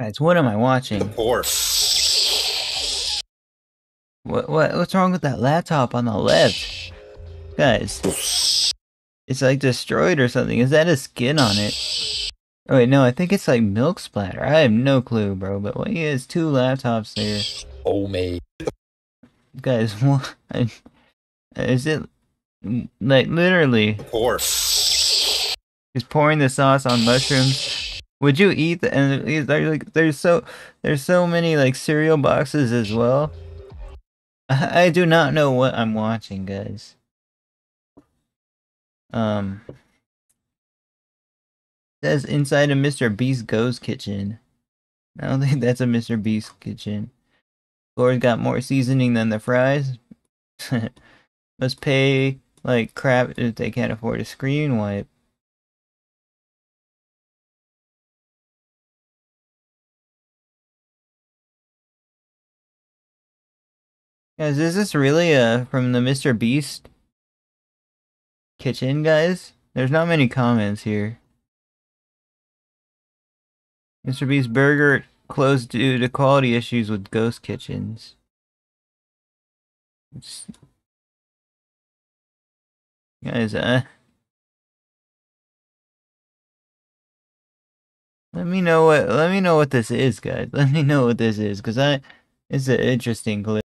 Guys, what am I watching? The horse. What's wrong with that laptop on the left? Guys, it's like destroyed or something. Is that a skin on it? Oh wait, no, I think it's like milk splatter. I have no clue, bro, but what is two laptops there? Oh man. Guys, what? Is it like literally horse? He's pouring the sauce on mushrooms. Would you eat the, and like, there's so many like cereal boxes as well. I do not know what I'm watching, guys. It says inside of MrBeast Goes Kitchen. I don't think that's a MrBeast kitchen. Lord got more seasoning than the fries. Must pay like crap if they can't afford a screen wipe. Guys, is this really from the MrBeast kitchen, guys? There's not many comments here. MrBeast Burger closed due to quality issues with ghost kitchens. Guys, let me know what this is, guys. Let me know what this is, cause it's an interesting clip.